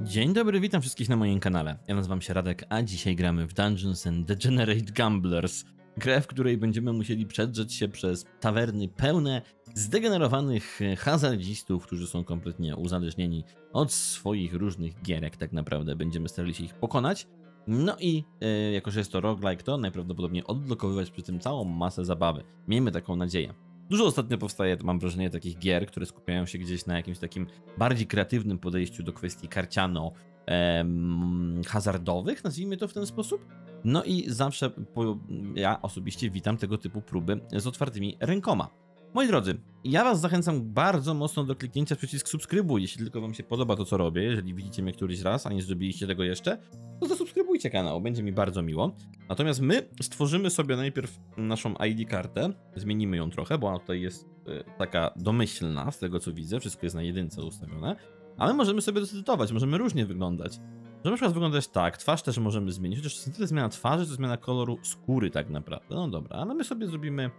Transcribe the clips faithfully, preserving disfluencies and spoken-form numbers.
Dzień dobry, witam wszystkich na moim kanale. Ja nazywam się Radek, a dzisiaj gramy w Dungeons and Degenerate Gamblers. Grę, w której będziemy musieli przedrzeć się przez tawerny pełne zdegenerowanych hazardzistów, którzy są kompletnie uzależnieni od swoich różnych gierek. Tak naprawdę będziemy starali się ich pokonać. No i e, jako, że jest to roguelike, to najprawdopodobniej odblokowywać przy tym całą masę zabawy. Miejmy taką nadzieję. Dużo ostatnio powstaje, mam wrażenie, takich gier, które skupiają się gdzieś na jakimś takim bardziej kreatywnym podejściu do kwestii karciano em, hazardowych, nazwijmy to w ten sposób. No i zawsze po, ja osobiście witam tego typu próby z otwartymi rękoma. Moi drodzy, ja was zachęcam bardzo mocno do kliknięcia w przycisk subskrybuj, jeśli tylko wam się podoba to, co robię. Jeżeli widzicie mnie któryś raz, a nie zrobiliście tego jeszcze, to zasubskrybujcie kanał, będzie mi bardzo miło. Natomiast my stworzymy sobie najpierw naszą I D kartę, zmienimy ją trochę, bo ona tutaj jest y, taka domyślna, z tego co widzę, wszystko jest na jedynce ustawione. Ale możemy sobie decydować, możemy różnie wyglądać. Możemy na przykład wyglądać tak, twarz też możemy zmienić, chociaż nie tyle zmiana twarzy, to zmiana koloru skóry tak naprawdę. No dobra, ale my sobie zrobimy...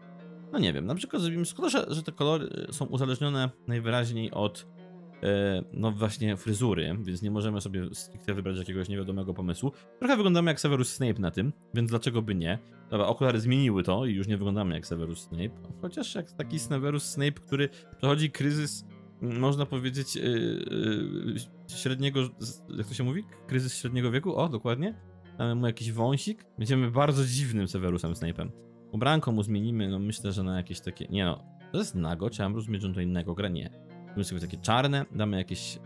No nie wiem, na przykład zrobimy, szkoda, że, że te kolory są uzależnione najwyraźniej od yy, no właśnie fryzury, więc nie możemy sobie stricte wybrać jakiegoś niewiadomego pomysłu. Trochę wyglądamy jak Severus Snape na tym, więc dlaczego by nie? Dobra, okulary zmieniły to i już nie wyglądamy jak Severus Snape, chociaż jak taki Severus Snape, który przechodzi kryzys, można powiedzieć, yy, yy, średniego, jak to się mówi? Kryzys średniego wieku, o dokładnie, mamy mu jakiś wąsik, będziemy bardzo dziwnym Severusem Snape'em. Ubranko mu zmienimy, no myślę, że na jakieś takie... Nie no, to jest nago, czy mam rozumieć, że on to innego gra? Nie. Mamy sobie takie czarne, damy jakieś...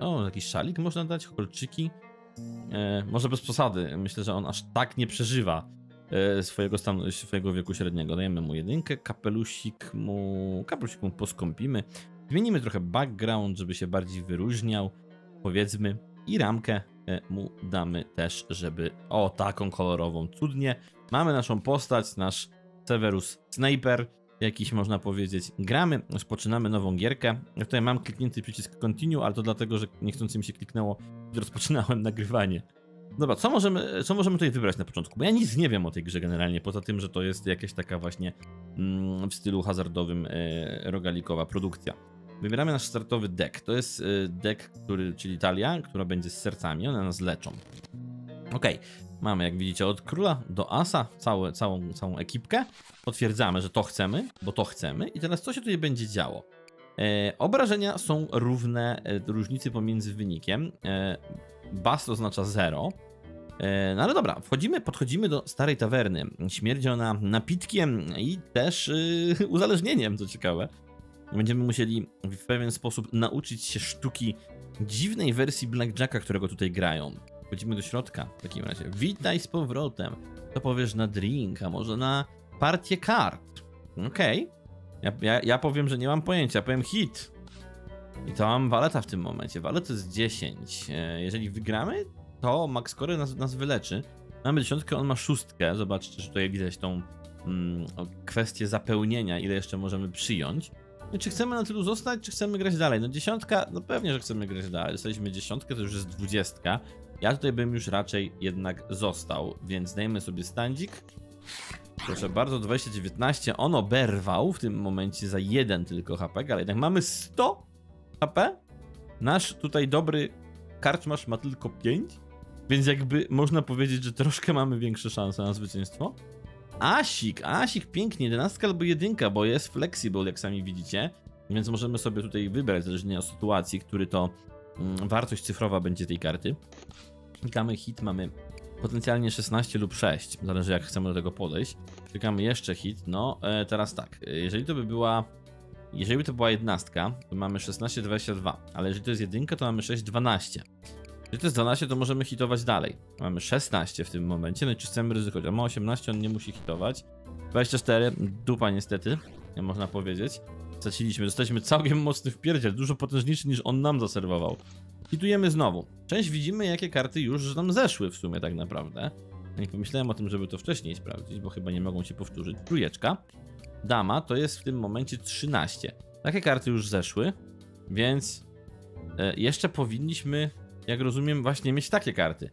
O, jakiś szalik można dać, kolczyki. E, może bez posady, myślę, że on aż tak nie przeżywa e, swojego stanu, swojego wieku średniego. Dajemy mu jedynkę, kapelusik mu... Kapelusik mu poskąpimy. Zmienimy trochę background, żeby się bardziej wyróżniał, powiedzmy. I ramkę mu damy też, żeby... O, taką kolorową, cudnie. Mamy naszą postać, nasz Severus Sniper, jakiś można powiedzieć. Gramy, rozpoczynamy nową gierkę. Ja tutaj mam kliknięty przycisk continue, ale to dlatego, że niechcący mi się kliknęło, gdy rozpoczynałem nagrywanie. Dobra, co możemy, co możemy tutaj wybrać na początku? Bo ja nic nie wiem o tej grze generalnie, poza tym, że to jest jakaś taka właśnie mm, w stylu hazardowym e, rogalikowa produkcja. Wybieramy nasz startowy deck. To jest e, deck, który, czyli talia, która będzie z sercami, one nas leczą. Okej. Okay. Mamy, jak widzicie, od króla do asa całe, całą, całą ekipkę. Potwierdzamy, że to chcemy, bo to chcemy. I teraz co się tutaj będzie działo? E, obrażenia są równe e, różnicy pomiędzy wynikiem. E, Bast oznacza zero. E, no ale dobra, wchodzimy, podchodzimy do starej tawerny. Śmierdzi ona napitkiem i też e, uzależnieniem, co ciekawe. Będziemy musieli w pewien sposób nauczyć się sztuki dziwnej wersji blackjacka, którego tutaj grają. Wchodzimy do środka w takim razie. Witaj z powrotem. Co powiesz na drink, a może na partię kart? Okej. Okay. Ja, ja, ja powiem, że nie mam pojęcia. Powiem hit. I to mam waleta w tym momencie. Walet to jest dziesięć. Jeżeli wygramy, to max score nas, nas wyleczy. Mamy dziesiątkę, on ma szóstkę. Zobaczcie, że tutaj widać tą mm, kwestię zapełnienia, ile jeszcze możemy przyjąć. No, czy chcemy na tylu zostać, czy chcemy grać dalej? No dziesiątka, no pewnie, że chcemy grać dalej. Dostaliśmy dziesiątkę, to już jest dwudziestka. Ja tutaj bym już raczej jednak został, więc dajmy sobie standzik. Proszę bardzo, dwieście dziewiętnaście, on oberwał w tym momencie za jeden tylko H P, ale jednak mamy sto H P. Nasz tutaj dobry karczmasz ma tylko pięć, więc jakby można powiedzieć, że troszkę mamy większe szanse na zwycięstwo. Asik, Asik pięknie, jedenastka albo jedynka, bo jest flexible, jak sami widzicie, więc możemy sobie tutaj wybrać, zależnie od sytuacji, który to... wartość cyfrowa będzie tej karty. Klikamy hit, mamy potencjalnie szesnaście lub sześć, zależy jak chcemy do tego podejść. Klikamy jeszcze hit, no e, teraz tak, jeżeli to by była jeżeli by to była jednastka, to mamy szesnaście, dwadzieścia dwa, ale jeżeli to jest jedynka, to mamy sześć, dwanaście. Jeżeli to jest dwanaście, to możemy hitować dalej. Mamy szesnaście w tym momencie, no i czy chcemy ryzykować? On ma osiemnaście, on nie musi hitować. dwadzieścia cztery, dupa niestety, można powiedzieć. Straciliśmy, dostaliśmy całkiem mocny wpierdziel, dużo potężniejszy niż on nam zaserwował. Hitujemy znowu. Część widzimy, jakie karty już nam zeszły w sumie tak naprawdę. Nie pomyślałem o tym, żeby to wcześniej sprawdzić, bo chyba nie mogą się powtórzyć. Trójeczka. Dama to jest w tym momencie trzynaście. Takie karty już zeszły, więc jeszcze powinniśmy, jak rozumiem, właśnie mieć takie karty.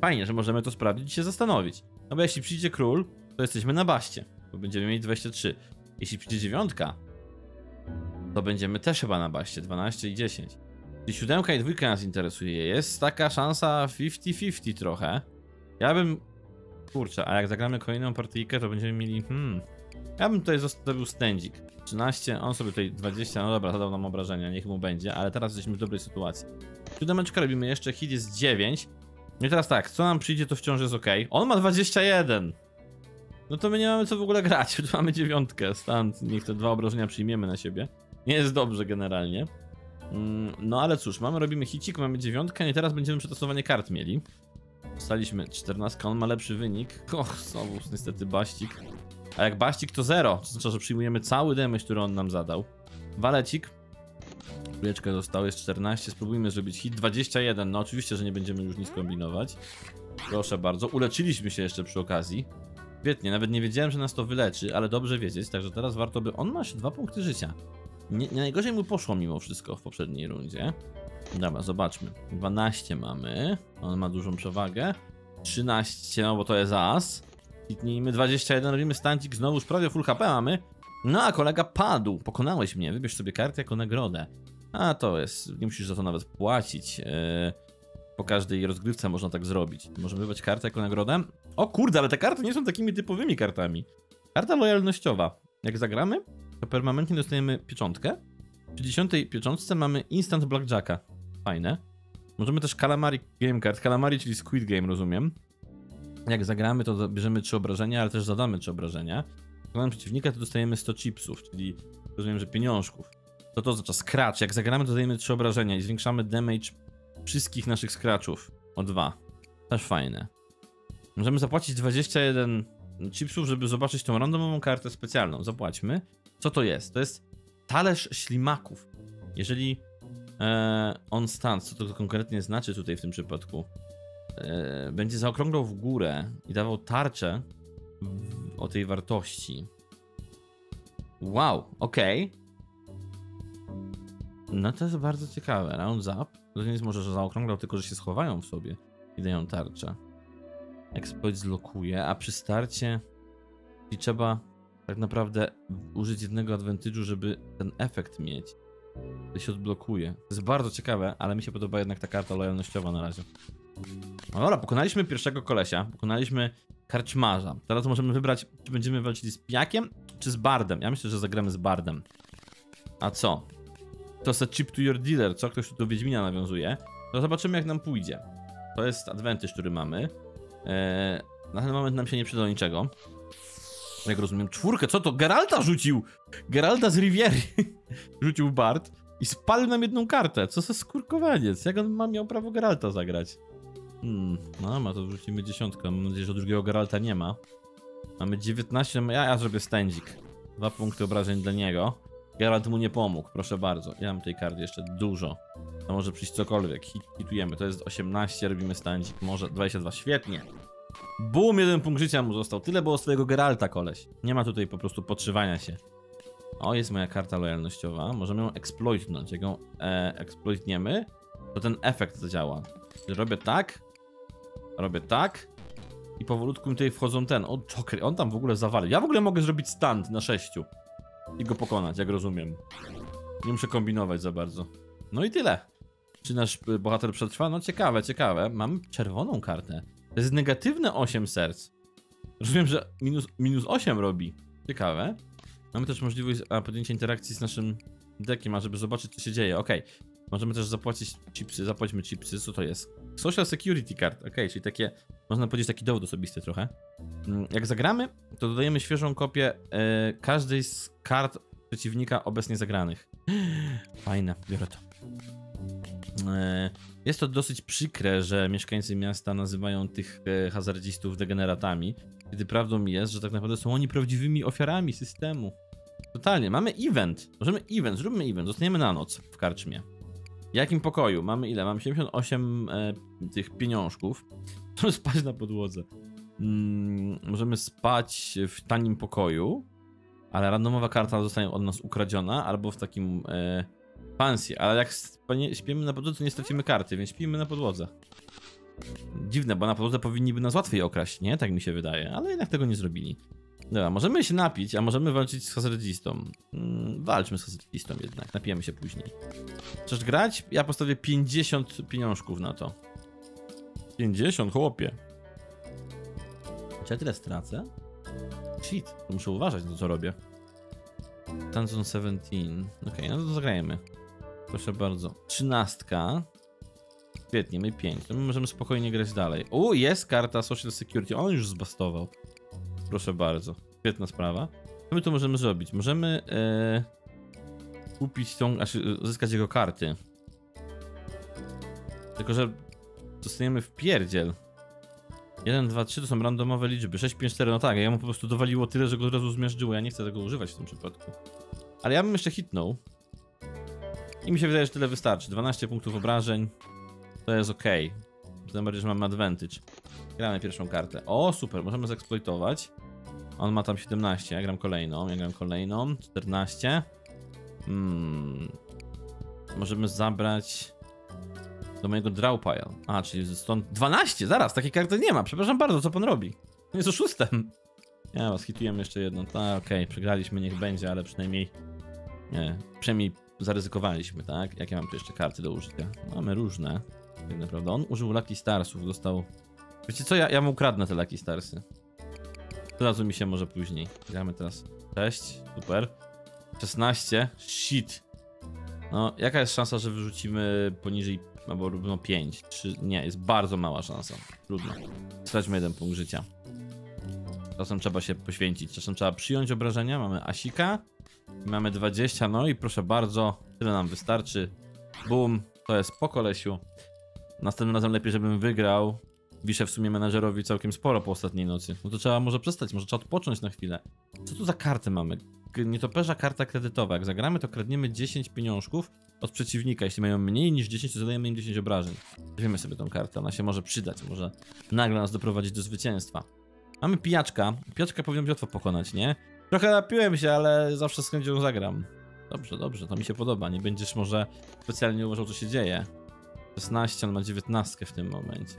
Fajnie, że możemy to sprawdzić i się zastanowić. No bo jeśli przyjdzie król, to jesteśmy na baście, bo będziemy mieć dwadzieścia trzy. Jeśli przyjdzie dziewiątka, to będziemy też chyba na baście, dwanaście i dziesięć. Czyli siódemka i dwójka nas interesuje. Jest taka szansa fifty fifty trochę. Ja bym... Kurczę, a jak zagramy kolejną partyjkę, to będziemy mieli... Hmm... Ja bym tutaj zostawił stędzik. trzynaście, on sobie tutaj dwadzieścia, no dobra, zadał nam obrażenia, niech mu będzie, ale teraz jesteśmy w dobrej sytuacji. Siódemeczka robimy jeszcze, hit jest dziewięć. No i teraz tak, co nam przyjdzie, to wciąż jest ok. On ma dwadzieścia jeden. No to my nie mamy co w ogóle grać, tu mamy dziewiątkę, stąd niech te dwa obrażenia przyjmiemy na siebie. Nie jest dobrze generalnie. No ale cóż, mamy, robimy hicik, mamy dziewiątkę i teraz będziemy przetasowanie kart mieli. Dostaliśmy czternastkę, on ma lepszy wynik. Och, znowu niestety baścik. A jak baścik to zero, to znaczy, że przyjmujemy cały damage, który on nam zadał. Walecik. Kuleczka została, jest czternaście, spróbujmy zrobić hit. dwadzieścia jeden, no oczywiście, że nie będziemy już nic kombinować. Proszę bardzo, uleczyliśmy się jeszcze przy okazji. Świetnie, nawet nie wiedziałem, że nas to wyleczy, ale dobrze wiedzieć, także teraz warto by... On ma jeszcze dwa punkty życia. Nie, nie najgorzej mu poszło mimo wszystko w poprzedniej rundzie. Dobra, zobaczmy. dwanaście mamy, on ma dużą przewagę. trzynaście, no bo to jest as. Hitnijmy, dwadzieścia jeden, robimy stancik, znowu już prawie full H P mamy. No a kolega padł, pokonałeś mnie, wybierz sobie kartę jako nagrodę. A to jest, nie musisz za to nawet płacić. Yy, po każdej rozgrywce można tak zrobić. Możemy wybrać kartę jako nagrodę. O kurde, ale te karty nie są takimi typowymi kartami. Karta lojalnościowa. Jak zagramy, to permanentnie dostajemy pieczątkę. Przy dziesiątej pieczątce mamy instant blackjacka. Fajne. Możemy też calamari game card, calamari, czyli Squid Game, rozumiem. Jak zagramy, to bierzemy trzy obrażenia, ale też zadamy trzy obrażenia. Zagramy przeciwnika, to dostajemy sto chipsów, czyli rozumiem, że pieniążków. To to oznacza scratch. Jak zagramy, to dajemy trzy obrażenia i zwiększamy damage wszystkich naszych scratchów o dwa. Też fajne. Możemy zapłacić dwadzieścia jeden chipsów, żeby zobaczyć tą randomową kartę specjalną. Zapłaćmy. Co to jest? To jest talerz ślimaków. Jeżeli e, on stands, co to konkretnie znaczy tutaj w tym przypadku? E, będzie zaokrąglał w górę i dawał tarczę o tej wartości. Wow, okej. Okay. No to jest bardzo ciekawe. Round up. To nie jest może, że zaokrąglał, tylko że się schowają w sobie i dają tarczę. Exploit zlokuje, a przy starcie i trzeba tak naprawdę użyć jednego advantage'u, żeby ten efekt mieć. To się odblokuje. To jest bardzo ciekawe, ale mi się podoba jednak ta karta lojalnościowa na razie. No dobra, pokonaliśmy pierwszego kolesia, pokonaliśmy karczmarza. Teraz możemy wybrać, czy będziemy walczyli z pijakiem, czy z bardem. Ja myślę, że zagramy z bardem. A co? To se chip to your dealer, co? Ktoś tu do Wiedźmina nawiązuje. To zobaczymy, jak nam pójdzie. To jest advantage, który mamy. Eee, na ten moment nam się nie przyda do niczego. Jak rozumiem, czwórkę, co to? Geralta rzucił! Geralta z Rivii rzucił bard i spalił nam jedną kartę. Co za skurkowaniec, jak on ma, miał prawo Geralta zagrać? Hmm, no ma, to wrzucimy dziesiątkę, mam nadzieję, że drugiego Geralta nie ma. Mamy dziewiętnaście, ja, ja zrobię stędzik. Dwa punkty obrażeń dla niego. Geralt mu nie pomógł, proszę bardzo. Ja mam tej karty jeszcze dużo. To może przyjść cokolwiek. Hit, hitujemy, to jest osiemnaście, robimy stancik, może dwadzieścia dwa, świetnie. Bum, jeden punkt życia mu został. Tyle było swojego Geralta, koleś. Nie ma tutaj po prostu podszywania się. O, jest moja karta lojalnościowa. Możemy ją eksploitnąć. Jak ją e, eksploitniemy, to ten efekt zadziała. Robię tak, robię tak i powolutku mi tutaj wchodzą ten. O, Joker, on tam w ogóle zawalił. Ja w ogóle mogę zrobić stand na sześciu. I go pokonać, jak rozumiem. Nie muszę kombinować za bardzo. No i tyle. Czy nasz bohater przetrwa? No ciekawe, ciekawe. Mam czerwoną kartę. To jest negatywne osiem serc. Rozumiem, że minus, minus osiem robi. Ciekawe. Mamy też możliwość a, podjęcia interakcji z naszym deckiem, żeby zobaczyć, co się dzieje. Okej. Okay. Możemy też zapłacić chipsy. Zapłaćmy chipsy. Co to jest? Social Security Card. Okej, okay, czyli takie, można powiedzieć, taki dowód osobisty trochę. Jak zagramy, to dodajemy świeżą kopię yy, każdej z kart przeciwnika obecnie zagranych. Fajne, biorę to. Yy, jest to dosyć przykre, że mieszkańcy miasta nazywają tych yy, hazardzistów degeneratami, kiedy prawdą jest, że tak naprawdę są oni prawdziwymi ofiarami systemu. Totalnie, mamy event. Możemy event, zróbmy event, zostaniemy na noc w karczmie. W jakim pokoju? Mamy ile? Mamy siedemdziesiąt osiem e, tych pieniążków. Możemy spać na podłodze. Mm, możemy spać w tanim pokoju, ale randomowa karta zostanie od nas ukradziona, albo w takim e, fancy. Ale jak spanie, śpimy na podłodze, to nie stracimy karty, więc śpimy na podłodze. Dziwne, bo na podłodze powinniby nas łatwiej okraść, nie? Tak mi się wydaje, ale jednak tego nie zrobili. Dobra, możemy się napić, a możemy walczyć z hazardzistą. Mm, walczmy z hazardzistą jednak, napijemy się później. Chcesz grać? Ja postawię pięćdziesiąt pieniążków na to. pięćdziesiąt, chłopie. Czy ja tyle stracę? Shit, to muszę uważać na to, co robię. Dungeon siedemnaście. Okej, okay, no to zagrajemy. Proszę bardzo. Trzynastka. Świetnie, my pięć. To my możemy spokojnie grać dalej. O, jest karta Social Security. On już zbastował. Proszę bardzo. Świetna sprawa. Co my tu możemy zrobić? Możemy ee, kupić tą, aż zyskać jego karty. Tylko że dostaniemy w pierdziel. jeden, dwa, trzy to są randomowe liczby. sześć, pięć, cztery, no tak, ja mu po prostu dowaliło tyle, że go od razu zmiażdżyło. Ja nie chcę tego używać w tym przypadku. Ale ja bym jeszcze hitnął. I mi się wydaje, że tyle wystarczy. dwanaście punktów obrażeń. To jest ok. Tym bardziej, że mamy advantage. Gramy pierwszą kartę. O, super, możemy zeeksploitować. On ma tam siedemnaście, ja gram kolejną, ja gram kolejną. czternaście. Hmm. Możemy zabrać... do mojego draw pile. A, czyli stąd... dwanaście! Zaraz, takiej karty nie ma. Przepraszam bardzo, co pan robi? Jest oszustem. Ja was hitujemy jeszcze jedną. Ta, okej, okay. Przegraliśmy, niech będzie, ale przynajmniej... Nie, przynajmniej zaryzykowaliśmy, tak? Jakie mam tu jeszcze karty do użycia? Mamy różne. Jedne, prawda? On użył Lucky Starsów, dostał... Wiecie co, ja, ja mu ukradnę te Lucky Starsy. Od razu mi się może później. Gramy teraz sześć, super. szesnaście, shit. No, jaka jest szansa, że wyrzucimy poniżej... albo równo pięć, trzy, nie, jest bardzo mała szansa. Trudno. Straćmy jeden punkt życia. Czasem trzeba się poświęcić, czasem trzeba przyjąć obrażenia. Mamy Asika. Mamy dwadzieścia, no i proszę bardzo, tyle nam wystarczy. Boom, to jest po kolesiu. Następnym razem lepiej, żebym wygrał. Wiszę w sumie menadżerowi całkiem sporo po ostatniej nocy. No to trzeba może przestać, może trzeba odpocząć na chwilę. Co tu za karty mamy? Nietoperza karta kredytowa. Jak zagramy, to kradniemy dziesięć pieniążków od przeciwnika. Jeśli mają mniej niż dziesięć, to zadajemy im dziesięć obrażeń. Weźmiemy sobie tą kartę, ona się może przydać, może nagle nas doprowadzić do zwycięstwa. Mamy pijaczka. Pijaczka powinien być łatwo pokonać, nie? Trochę napiłem się, ale zawsze z chęcią zagram. Dobrze, dobrze, to mi się podoba. Nie będziesz może specjalnie uważał, co się dzieje. szesnaście, on ma dziewiętnaście w tym momencie.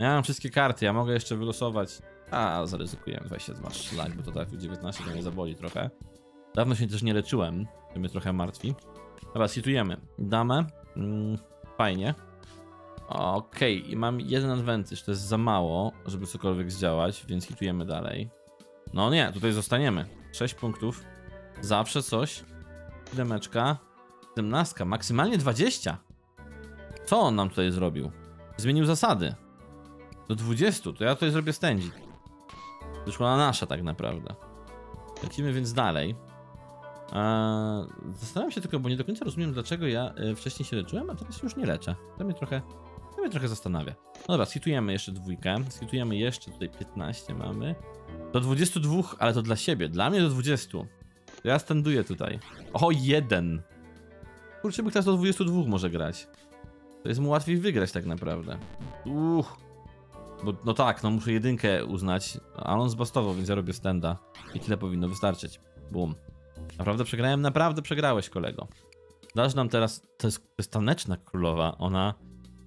Ja mam wszystkie karty, ja mogę jeszcze wylosować. A, zaryzykuję dwadzieścia dwa szlak, bo to tak w dziewiętnaście to mnie zaboli trochę. Dawno się też nie leczyłem, to mnie trochę martwi. Dobra, hitujemy. Damę. Mm, fajnie. Okej, okay. I mam jeden advantage, to jest za mało, żeby cokolwiek zdziałać, więc hitujemy dalej. No nie, tutaj zostaniemy. sześć punktów. Zawsze coś. Demeczka. siedemnaście, maksymalnie dwadzieścia. Co on nam tutaj zrobił? Zmienił zasady. Do dwudziestu, to ja tutaj zrobię stędzik. Wyszła na nasza tak naprawdę. Lecimy więc dalej. Eee, zastanawiam się tylko, bo nie do końca rozumiem, dlaczego ja wcześniej się leczyłem, a teraz już nie leczę. To mnie trochę, to mnie trochę zastanawia. No dobra, skitujemy jeszcze dwójkę. Skitujemy jeszcze, tutaj piętnaście mamy. Do dwudziestu dwóch, ale to dla siebie. Dla mnie do dwudziestu. To ja standuję tutaj. O, jeden! Kurczę, by teraz do dwudziestu dwóch może grać. To jest mu łatwiej wygrać tak naprawdę. Uch! Bo, no tak, no muszę jedynkę uznać, a on zbastował, więc ja robię standa. I tyle powinno wystarczyć. Boom. Naprawdę przegrałem? Naprawdę przegrałeś, kolego. Dasz nam teraz... To jest, to jest taneczna królowa. Ona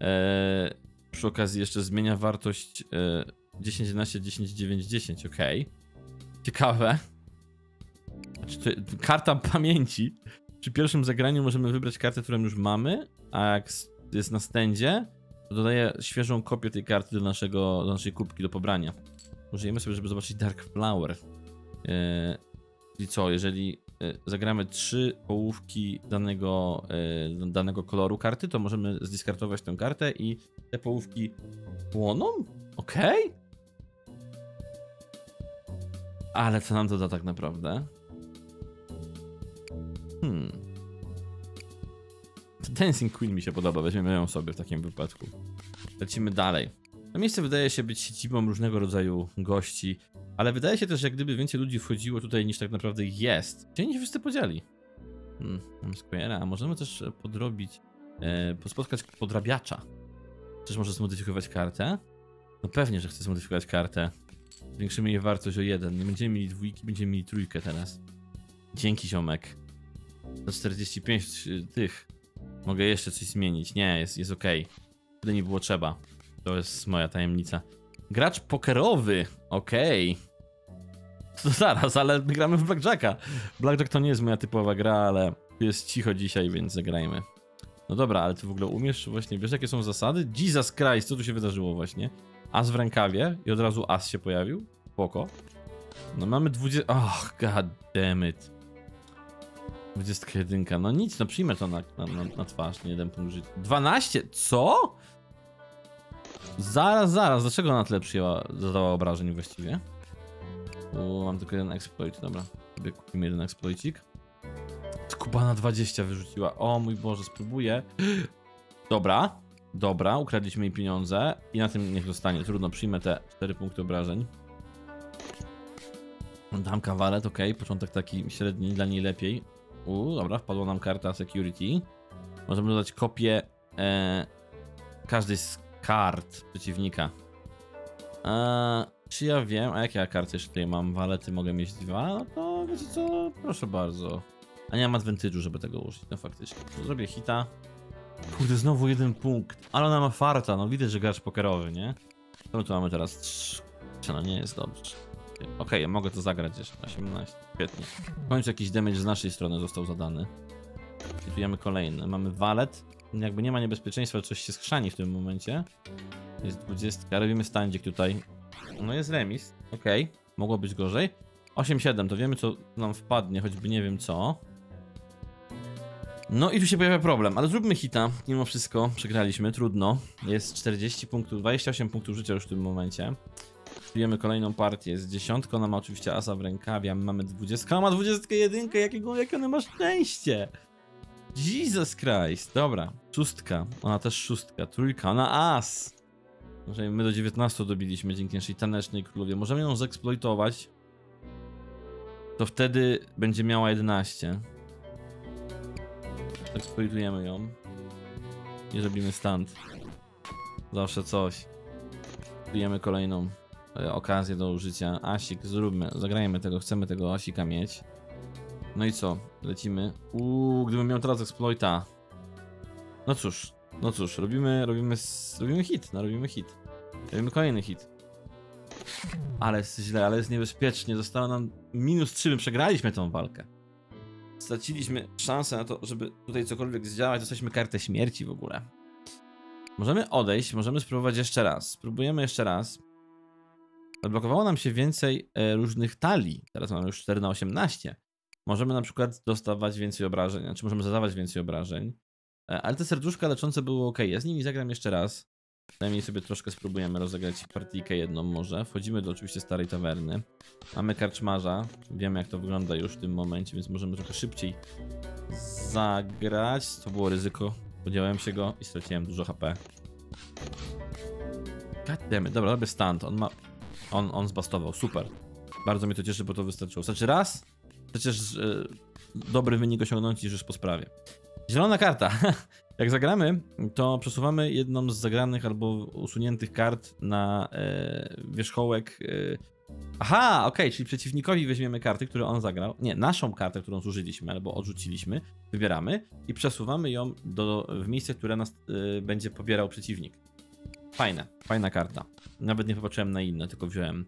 e, przy okazji jeszcze zmienia wartość e, dziesięć, jedenaście, dziesięć, dziewięć, dziesięć. Okej. Okay. Ciekawe. Znaczy, to, karta pamięci. Przy pierwszym zagraniu możemy wybrać kartę, którą już mamy, a jak jest na stędzie... Dodaję świeżą kopię tej karty do, naszego, do naszej kubki do pobrania. Użyjemy sobie, żeby zobaczyć Dark Flower. Yy, I co, jeżeli yy, zagramy trzy połówki danego, yy, danego koloru karty, to możemy zdiskartować tę kartę i te połówki płoną? Okej? Okay? Ale co nam to da tak naprawdę? Hmm... Dancing Queen mi się podoba, weźmiemy ją sobie w takim wypadku. Lecimy dalej. To miejsce wydaje się być siedzibą różnego rodzaju gości, ale wydaje się też, jak gdyby więcej ludzi wchodziło tutaj niż tak naprawdę jest. Gdzie oni wszyscy podzieli? Hmm, mam Square'a, a możemy też podrobić, e, spotkać podrabiacza. Też może zmodyfikować kartę? No pewnie, że chcę zmodyfikować kartę. Zwiększymy jej wartość o jeden, nie będziemy mieli dwójki, będziemy mieli trójkę teraz. Dzięki, ziomek. Za czterdzieści pięć tych. Mogę jeszcze coś zmienić. Nie, jest, jest ok. Wtedy nie było trzeba. To jest moja tajemnica. Gracz pokerowy. Okej. Okay. To zaraz, ale gramy w Blackjacka. Blackjack to nie jest moja typowa gra, ale jest cicho dzisiaj, więc zagrajmy. No dobra, ale ty w ogóle umiesz, właśnie wiesz jakie są zasady? Jesus Christ, co tu się wydarzyło właśnie? As w rękawie i od razu as się pojawił. Spoko. No mamy dwudziestkę. Och, god damn it. dwudziestka jeden. No nic, no przyjmę to na, na, na, na twarz, nie jeden punkt życia. dwanaście? Co? Zaraz, zaraz, dlaczego na tyle przyjęła, zadała obrażeń właściwie? O, mam tylko jeden exploit, dobra. Sobie kupimy jeden exploicik. Kubana dwadzieścia wyrzuciła, o mój Boże, spróbuję. Dobra, dobra, ukradliśmy jej pieniądze i na tym niech zostanie, trudno, przyjmę te cztery punkty obrażeń. Dam kawalet, ok, początek taki średni, dla niej lepiej. U, dobra, wpadła nam karta security. Możemy dodać kopię e, każdej z kart przeciwnika. E, czy ja wiem, a jakie ja karty jeszcze tutaj mam? Walety mogę mieć dwa, no to wiecie co, proszę bardzo. A nie mam advantage'u, żeby tego użyć, no faktycznie. Zrobię hita. Kurde, znowu jeden punkt. Ale ona ma farta, no widać, że gracz pokerowy, nie? Co my tu mamy teraz? Trz... No nie jest dobrze. Okej, okay, ja mogę to zagrać jeszcze. osiemnaście, świetnie. W końcu jakiś damage z naszej strony został zadany. Hitujemy kolejny. Mamy walet. Jakby nie ma niebezpieczeństwa, coś się skrzani w tym momencie. Jest dwudziestka. Robimy standzik tutaj. No jest remis. Okej, okay. Mogło być gorzej. osiem siedem, to wiemy co nam wpadnie, choćby nie wiem co. No i tu się pojawia problem, ale zróbmy hita, mimo wszystko przegraliśmy, trudno. Jest czterdzieści punktów, dwadzieścia osiem punktów życia już w tym momencie. Czujemy kolejną partię z dziesiątką, ona ma oczywiście asa w rękawie, mamy dwudziestkę, ona ma dwudziestkę jeden, jakiego, jakie ona ma szczęście! Jesus Christ, dobra, szóstka, ona też szóstka, trójka, ona as! My do dziewiętnastu dobiliśmy dzięki naszej tanecznej królowie, możemy ją zeksploitować. To wtedy będzie miała jedenaście. Eksploitujemy ją i robimy stand. Zawsze coś. Kupujemy kolejną e, okazję do użycia. Asik, zróbmy, zagrajmy tego, chcemy tego asika mieć. No i co? Lecimy. Uuu, gdybym miał teraz eksploita. No cóż, no cóż, robimy, robimy, robimy hit, no robimy hit. Robimy kolejny hit. Ale jest źle, ale jest niebezpiecznie. Zostało nam minus trzy, my przegraliśmy tą walkę. Straciliśmy szansę na to, żeby tutaj cokolwiek zdziałać. Dostaliśmy kartę śmierci w ogóle. Możemy odejść, możemy spróbować jeszcze raz. Spróbujemy jeszcze raz. Odblokowało nam się więcej e, różnych talii. Teraz mamy już cztery na osiemnaście. Możemy na przykład dostawać więcej obrażeń, znaczy możemy zadawać więcej obrażeń. E, ale te serduszka leczące były ok. Ja z nimi zagram jeszcze raz. Najmniej sobie troszkę spróbujemy rozegrać partyjkę jedną może. Wchodzimy do oczywiście starej tawerny. Mamy karczmarza. Wiemy jak to wygląda już w tym momencie, więc możemy trochę szybciej zagrać. To było ryzyko. Podjąłem się go i straciłem dużo H P. Goddammit. Dobra, robię stand. On ma... On, on zbastował. Super. Bardzo mnie to cieszy, bo to wystarczyło. Znaczy raz, przecież yy, dobry wynik osiągnąć i już po sprawie. Zielona karta. Jak zagramy, to przesuwamy jedną z zagranych albo usuniętych kart na e, wierzchołek. E... Aha, okej, okay, czyli przeciwnikowi weźmiemy karty, które on zagrał. Nie, naszą kartę, którą zużyliśmy albo odrzuciliśmy, wybieramy i przesuwamy ją do, w miejsce, które nas e, będzie pobierał przeciwnik. Fajne, fajna karta. Nawet nie popatrzyłem na inne, tylko wziąłem.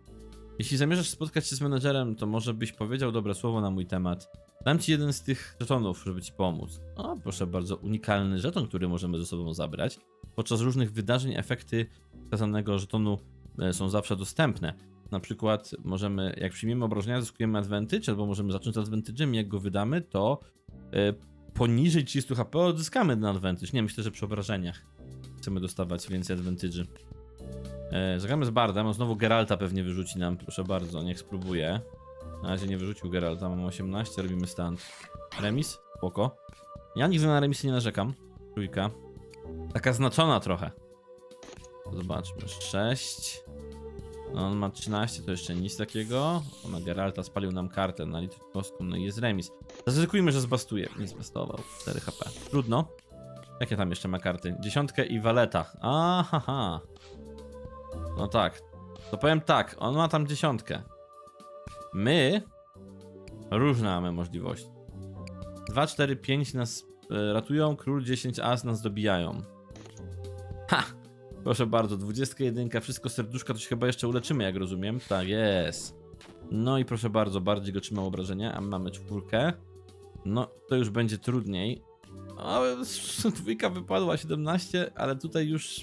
Jeśli zamierzasz spotkać się z menedżerem, to może byś powiedział dobre słowo na mój temat. Dam ci jeden z tych żetonów, żeby ci pomóc. O, proszę bardzo, unikalny żeton, który możemy ze sobą zabrać. Podczas różnych wydarzeń efekty wskazanego żetonu są zawsze dostępne. Na przykład możemy, jak przyjmiemy obrażenia, zyskujemy advantage, albo możemy zacząć z advantage'em. Jak go wydamy, to poniżej trzydziestu HP odzyskamy ten advantage. Nie, myślę, że przy obrażeniach chcemy dostawać więcej advantage'y. Zagramy z Bardem, on znowu Geralta pewnie wyrzuci nam, proszę bardzo, niech spróbuje. Na razie nie wyrzucił Geralta, mam osiemnaście, robimy stand. Remis? Spoko. Ja nigdy na remisy nie narzekam. Trójka. Taka znaczona trochę. Zobaczmy, sześć. On ma trzynaście, to jeszcze nic takiego. Ona Geralta spalił nam kartę na liczbę kostką, no i jest remis. Zaryzykujmy, że zbastuje. Nie zbastował, cztery HP. Trudno. Jakie tam jeszcze ma karty? Dziesiątkę i waleta. Aha. No tak, to powiem tak, on ma tam dziesiątkę. My różne mamy możliwości. dwa, cztery, pięć nas y, ratują, król dziesięć as nas dobijają. Ha! Proszę bardzo, dwudziestka jeden, wszystko serduszka, to się chyba jeszcze uleczymy, jak rozumiem. Tak jest. No i proszę bardzo, bardziej go trzymał obrażenia, a mamy czwórkę. No to już będzie trudniej. O, dwójka wypadła, siedemnaście, ale tutaj już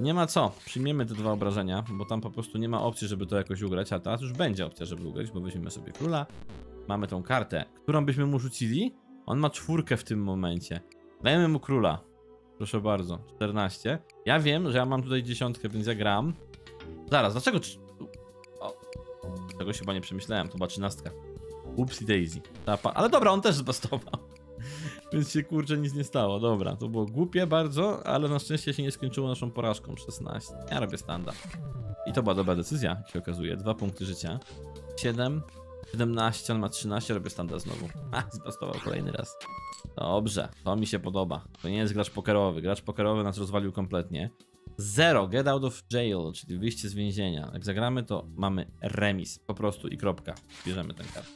nie ma co. Przyjmiemy te dwa obrażenia, bo tam po prostu nie ma opcji, żeby to jakoś ugrać, a teraz już będzie opcja, żeby ugrać, bo weźmiemy sobie króla. Mamy tą kartę, którą byśmy mu rzucili. On ma czwórkę w tym momencie. Dajemy mu króla. Proszę bardzo, czternaście. Ja wiem, że ja mam tutaj dziesiątkę, więc ja gram. Zaraz, dlaczego... O, czegoś chyba nie przemyślałem, to była trzynastka. Upsi daisy. Pa... Ale dobra, on też zbastował. Więc się kurczę nic nie stało, dobra. To było głupie bardzo, ale na szczęście się nie skończyło naszą porażką. szesnaście. Ja robię standard. I to była dobra decyzja, jak się okazuje. Dwa punkty życia. siedem, siedemnaście, on ma trzynaście, robię standard znowu. Ha, zbastował kolejny raz. Dobrze, to mi się podoba. To nie jest gracz pokerowy. Gracz pokerowy nas rozwalił kompletnie. Zero, get out of jail, czyli wyjście z więzienia. Jak zagramy, to mamy remis. Po prostu i kropka. Bierzemy ten kart.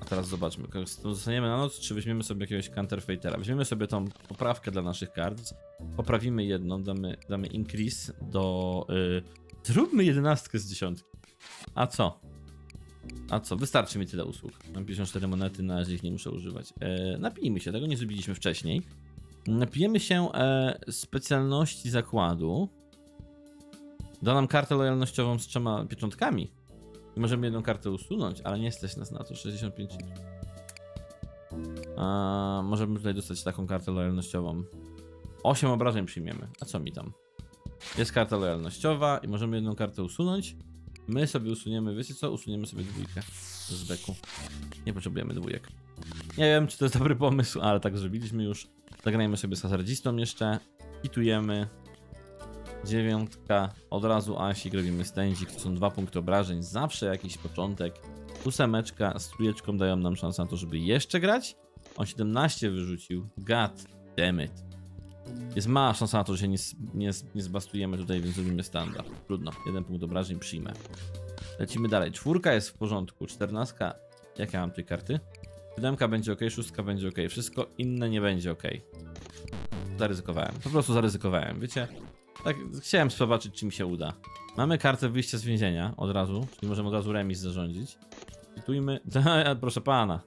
A teraz zobaczmy, zostaniemy na noc, czy weźmiemy sobie jakiegoś counterfeitera. Weźmiemy sobie tą poprawkę dla naszych kart. Poprawimy jedną, damy, damy increase do... Yy, zróbmy jedenastkę z dziesiątki. A co? A co? Wystarczy mi tyle usług. Mam pięćdziesiąt cztery monety, na razie ich nie muszę używać. E, napijmy się, tego nie zrobiliśmy wcześniej. Napijemy się e, specjalności zakładu. Da nam kartę lojalnościową z trzema pieczątkami. I możemy jedną kartę usunąć, ale nie stać nas na to. sześćdziesiąt pięć. A, możemy tutaj dostać taką kartę lojalnościową. osiem obrażeń przyjmiemy. A co mi tam? Jest karta lojalnościowa i możemy jedną kartę usunąć. My sobie usuniemy, wiecie co? Usuniemy sobie dwójkę z beku. Nie potrzebujemy dwójek. Nie wiem, czy to jest dobry pomysł, ale tak zrobiliśmy już. Zagrajmy sobie z hazardzistą jeszcze. Hitujemy. Dziewiątka. Od razu asik, robimy stędzik. To są dwa punkty obrażeń. Zawsze jakiś początek. Ósemeczka z trójeczką dają nam szansę na to, żeby jeszcze grać. On siedemnaście wyrzucił. God damn it. Jest mała szansa na to, że się nie, nie, nie zbastujemy tutaj, więc zrobimy standard. Trudno, jeden punkt obrażeń przyjmę. Lecimy dalej, czwórka jest w porządku, czternastka, jak ja mam tej karty? Siódemka będzie ok, szóstka będzie ok, wszystko inne nie będzie ok. Zaryzykowałem, po prostu zaryzykowałem, wiecie? Tak, chciałem zobaczyć, czy mi się uda. Mamy kartę wyjścia z więzienia od razu, czyli możemy od razu remis zarządzić. Czytujmy, proszę pana.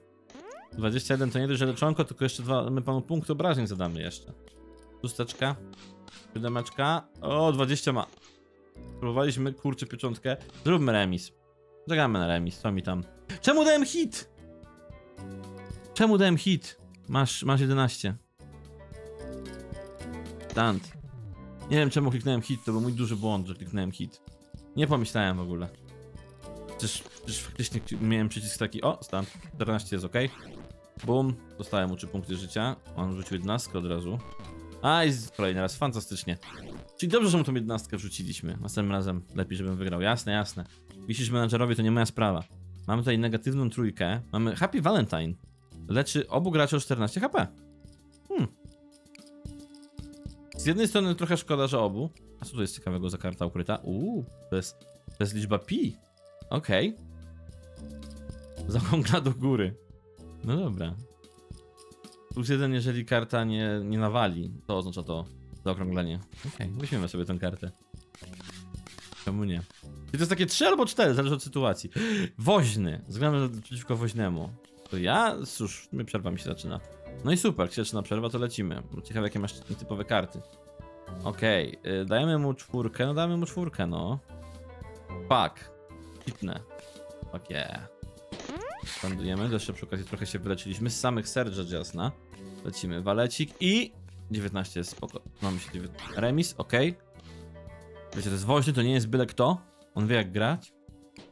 dwadzieścia jeden to nie dość, że leczonko, tylko jeszcze dwa, my panu punkt obrażeń zadamy jeszcze. Szósteczka, siódemeczka, o dwadzieścia ma. Próbowaliśmy, kurczę, pieczątkę. Zróbmy remis. Zagramy na remis, co mi tam. Czemu dałem hit? Czemu dałem hit? Masz, masz jedenaście. Tant. Nie wiem czemu kliknąłem hit, to był mój duży błąd, że kliknąłem hit. Nie pomyślałem w ogóle. Przecież, przecież faktycznie miałem przycisk taki, o, stant, czternaście jest ok. Bum, dostałem mu trzy punkty życia. On rzucił jedenastkę od razu. A i kolejny raz, fantastycznie. Czyli dobrze, że mu tą jedenastkę wrzuciliśmy. Następnym razem lepiej, żebym wygrał. Jasne, jasne. Wisisz menadżerowie, to nie moja sprawa. Mamy tutaj negatywną trójkę. Mamy Happy Valentine. Leczy obu graczy o czternaście H P. Hmm. Z jednej strony trochę szkoda, że obu. A co tu jest ciekawego za karta ukryta? Uuu, to jest, to jest liczba pi. Okej. Okay. Zaokrągla do góry. No dobra. Plus jeden, jeżeli karta nie, nie nawali, to oznacza to zaokrąglenie. Okej, okay, weźmiemy sobie tę kartę. Czemu nie? I to jest takie trzy albo cztery, zależy od sytuacji. Woźny, zgramy przeciwko woźnemu. To ja? Cóż, przerwa mi się zaczyna. No i super, jak się zaczyna przerwa, to lecimy. Ciekawe, jakie masz typowe karty. Okej, okay, dajemy mu czwórkę, no dajemy mu czwórkę, no. Fuck. Hitne. Fuck yeah. Standujemy, jeszcze przy okazji trochę się wyleczyliśmy z samych serc, jasna. Lecimy, walecik i... dziewiętnaście jest spoko. Mamy się dziewiętnaście. Remis, ok. Wiecie, to jest woźny, to nie jest byle kto. On wie jak grać.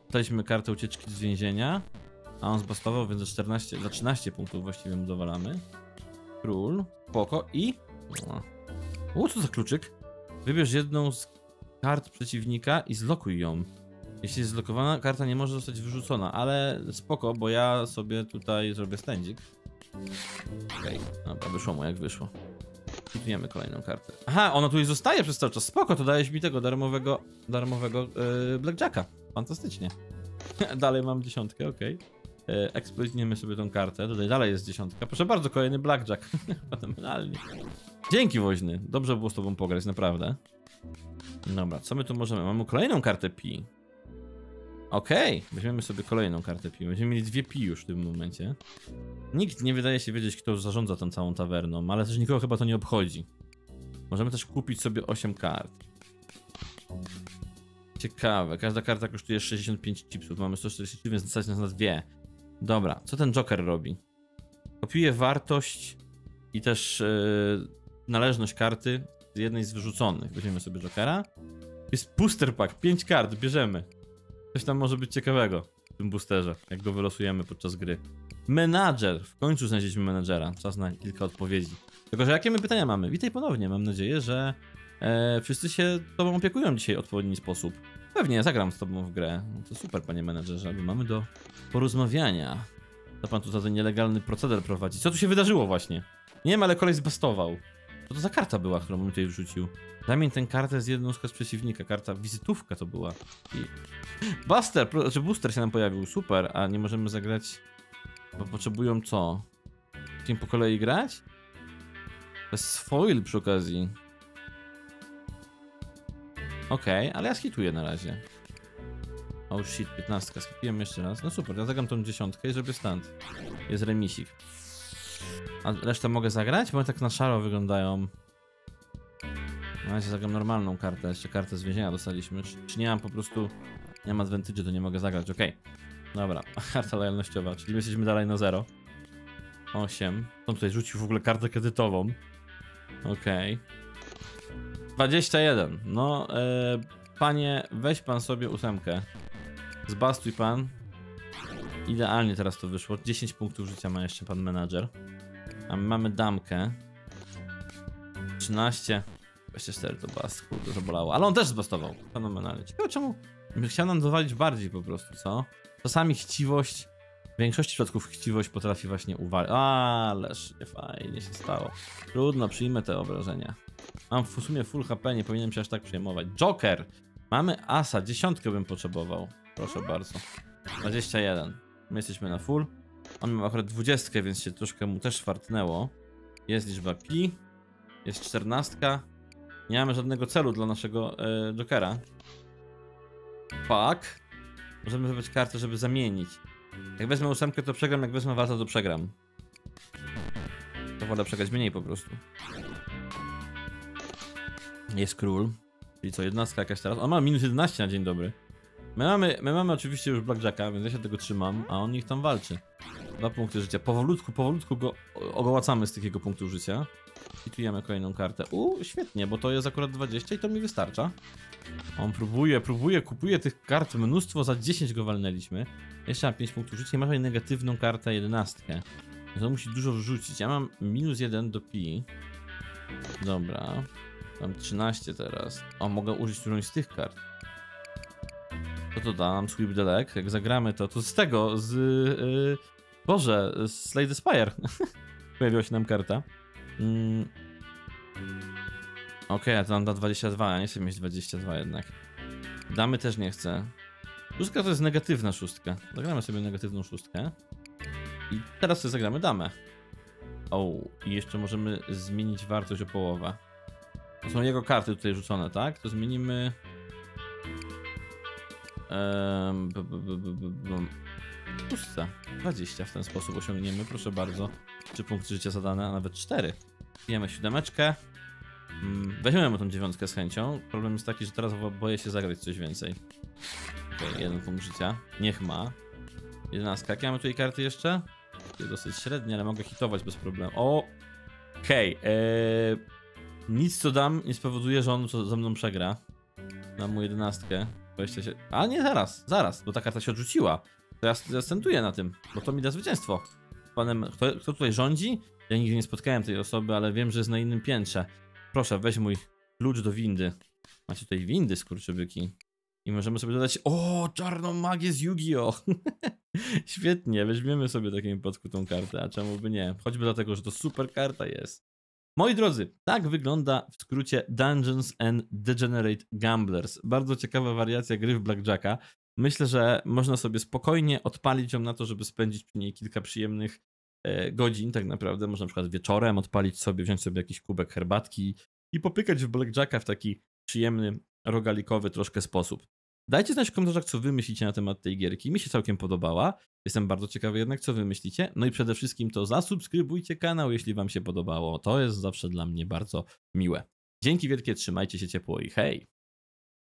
Dostaliśmy kartę ucieczki z więzienia. A on zbastował, więc za czternaście, za trzynaście punktów właściwie mu dowalamy. Król, spoko i... O, co za kluczyk? Wybierz jedną z kart przeciwnika i zlokuj ją. Jeśli jest zlokowana, karta nie może zostać wyrzucona, ale spoko, bo ja sobie tutaj zrobię stędzik. Okej, okay. Wyszło mu jak wyszło. Kupujemy kolejną kartę. Aha, ona tu i zostaje przez cały czas. Spoko, to dajesz mi tego darmowego, darmowego yy, blackjacka. Fantastycznie. Dalej mam dziesiątkę, okej. Okay. Yy, Eksploitujemy sobie tą kartę. Tutaj dalej jest dziesiątka. Proszę bardzo, kolejny blackjack. Fenomenalnie. Dzięki woźny, dobrze było z tobą pograć, naprawdę. Dobra, co my tu możemy? Mamy kolejną kartę pi. Okej, okay. Weźmiemy sobie kolejną kartę pił. Będziemy mieli dwie pij już w tym momencie. Nikt nie wydaje się wiedzieć, kto zarządza tą całą tawerną, ale też nikogo chyba to nie obchodzi. Możemy też kupić sobie osiem kart. Ciekawe, każda karta kosztuje sześćdziesiąt pięć chipsów, mamy sto czterdzieści, więc stać nas na dwie. Dobra, co ten Joker robi? Kopiuje wartość i też yy, należność karty z jednej z wyrzuconych. Weźmiemy sobie Jokera. Jest booster pack, pięć kart, bierzemy. Coś tam może być ciekawego w tym boosterze, jak go wylosujemy podczas gry. Menadżer, w końcu znaleźliśmy menadżera, czas na kilka odpowiedzi. Tylko że jakie my pytania mamy? Witaj ponownie, mam nadzieję, że e, wszyscy się tobą opiekują dzisiaj w odpowiedni sposób. Pewnie, zagram z tobą w grę. No to super, panie menadżerze, bo mamy do porozmawiania. Co pan tu za ten nielegalny proceder prowadzi? Co tu się wydarzyło właśnie? Nie wiem, ale koleś zbastował. Co to za karta była, którą mi tutaj wrzucił? Zamień tę kartę z jedną z kart przeciwnika. Karta wizytówka to była. I... Buster, pro... znaczy booster się nam pojawił, super, a nie możemy zagrać, bo potrzebują co? Z nim po kolei grać? Bez foil przy okazji. Okej, okay, ale ja skituję na razie. Oh shit, piętnastka, skipiłem jeszcze raz. No super, ja zagram tą dziesiątkę i żeby stand. Jest remisik. A resztę mogę zagrać? Bo one tak na szaro wyglądają. Na razie zagram normalną kartę, jeszcze kartę z więzienia dostaliśmy. Czy, czy nie mam po prostu... Nie mam advantage, to nie mogę zagrać, okej. Okay. Dobra, karta lojalnościowa, czyli my jesteśmy dalej na zero. osiem. On tutaj rzucił w ogóle kartę kredytową. Okej. Okay. dwadzieścia jeden. No, yy, panie, weź pan sobie ósemkę. Zbastuj pan. Idealnie teraz to wyszło. dziesięć punktów życia ma jeszcze pan menadżer. A my mamy damkę. trzynaście. dwadzieścia cztery to bast, kurde, to bolało. Ale on też zbastował. Fenomenalnie. Ciekawe czemu? Chciał nam dowalić bardziej po prostu, co? Czasami chciwość. W większości przypadków chciwość potrafi właśnie uwalić. Ależ nie fajnie się stało. Trudno, przyjmę te obrażenia. Mam w sumie full H P, nie powinienem się aż tak przejmować. Joker! Mamy asa, dziesiątkę bym potrzebował. Proszę bardzo. dwadzieścia jeden. My jesteśmy na full. On miał akurat dwudziestkę, więc się troszkę mu też fartnęło. Jest liczba pi. Jest czternastka. Nie mamy żadnego celu dla naszego yy, Jokera. Fuck. Możemy wybrać kartę, żeby zamienić. Jak wezmę ósemkę, to przegram, jak wezmę warta, to przegram. To wolę przegrać mniej po prostu. Jest król. Czyli co, jednostka jakaś teraz? On ma minus jedenaście na dzień dobry. My mamy, my mamy oczywiście już blackjacka, więc ja się tego trzymam, a on ich tam walczy. Dwa punkty życia. Powolutku, powolutku go ogołacamy z tych jego punktów życia. I tu mamy kolejną kartę. U, świetnie, bo to jest akurat dwadzieścia i to mi wystarcza. On próbuje, próbuje, kupuje tych kart mnóstwo, za dziesięć go walnęliśmy. Jeszcze mam pięć punktów życia i mamy negatywną kartę jedenastkę. To musi dużo wrzucić. Ja mam minus jeden do pi. Dobra. Mam trzynaście teraz. O, mogę użyć którąś z tych kart. Co to da nam sweep the leg? Jak zagramy to, to z tego, z... Yy, Boże, z Slay the Spire. Pojawiła się nam karta. Mm. Okej, okay, a to nam da dwadzieścia dwa, ja nie chcę mieć dwadzieścia dwa jednak. Damy też nie chcę. Szóstka to jest negatywna szóstka. Zagramy sobie negatywną szóstkę. I teraz sobie zagramy damę. O, i jeszcze możemy zmienić wartość o połowę. To są jego karty tutaj rzucone, tak? To zmienimy... Um, b, b, b, b, b. Puszce. dwadzieścia w ten sposób osiągniemy, proszę bardzo. trzy punkty życia zadane, a nawet cztery. Pijemy siódemeczkę. Weźmiemy mu tą dziewiątkę z chęcią. Problem jest taki, że teraz boję się zagrać coś więcej. Okej, okay, jeden punkt życia. Niech ma. jedenastka. Jakie mamy tutaj karty jeszcze? Jest dosyć średnie, ale mogę hitować bez problemu. O! Okej. Okay. Eee... Nic co dam nie spowoduje, że on ze mną przegra. Dam mu jedenastkę. dwadzieścia siedem. A nie, zaraz, zaraz, bo ta karta się odrzuciła. To ja zastentuję na tym, bo to mi da zwycięstwo. Panem, kto, kto tutaj rządzi? Ja nigdy nie spotkałem tej osoby, ale wiem, że jest na innym piętrze. Proszę, weź mój klucz do windy. Macie tutaj windy, skurczybyki. I możemy sobie dodać... O, czarną magię z Yu-Gi-Oh! Świetnie, weźmiemy sobie takim podku tą kartę, a czemu by nie? Choćby dlatego, że to super karta jest. Moi drodzy, tak wygląda w skrócie Dungeons and Degenerate Gamblers. Bardzo ciekawa wariacja gry w blackjacka. Myślę, że można sobie spokojnie odpalić ją na to, żeby spędzić przy niej kilka przyjemnych e, godzin tak naprawdę. Można na przykład wieczorem odpalić sobie, wziąć sobie jakiś kubek herbatki i popykać w blackjacka w taki przyjemny, rogalikowy troszkę sposób. Dajcie znać w komentarzach, co wy myślicie na temat tej gierki. Mi się całkiem podobała. Jestem bardzo ciekawy jednak, co wy myślicie. No i przede wszystkim to zasubskrybujcie kanał, jeśli wam się podobało. To jest zawsze dla mnie bardzo miłe. Dzięki wielkie, trzymajcie się ciepło i hej!